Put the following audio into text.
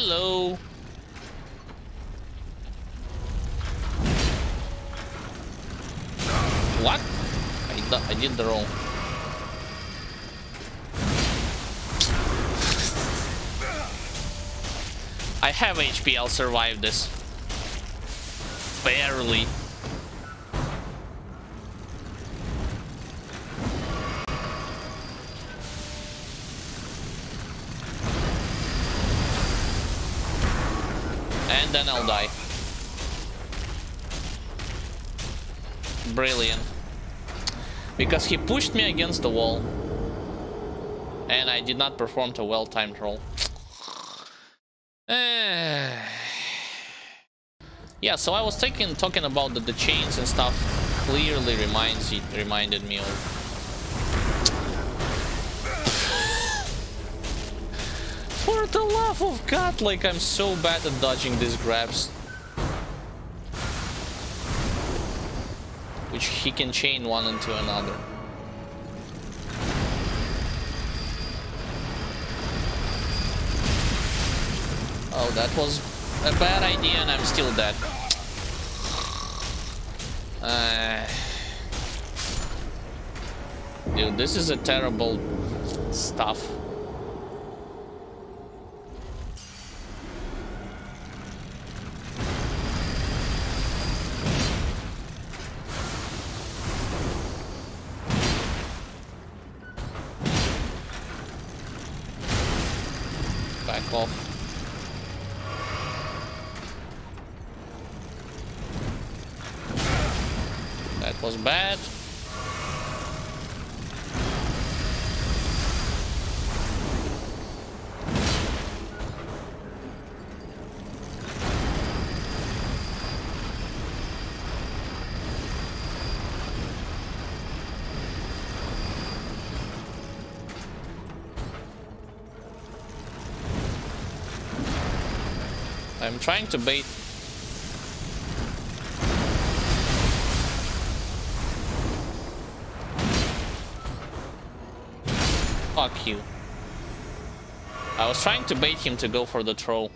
Hello. What? I did the wrong. I have HP, I'll survive this. Barely. And then I'll die. Brilliant. Because he pushed me against the wall. And I did not perform a well-timed roll. Yeah, so I was talking about the chains and stuff. Clearly reminded me of... For the love of God, like, I'm so bad at dodging these grabs. Which he can chain one into another. Oh, that was a bad idea and I'm still dead. Dude, this is a terrible stuff. Back off. That was bad. I'm trying to bait. Fuck you. I was trying to bait him to go for the troll.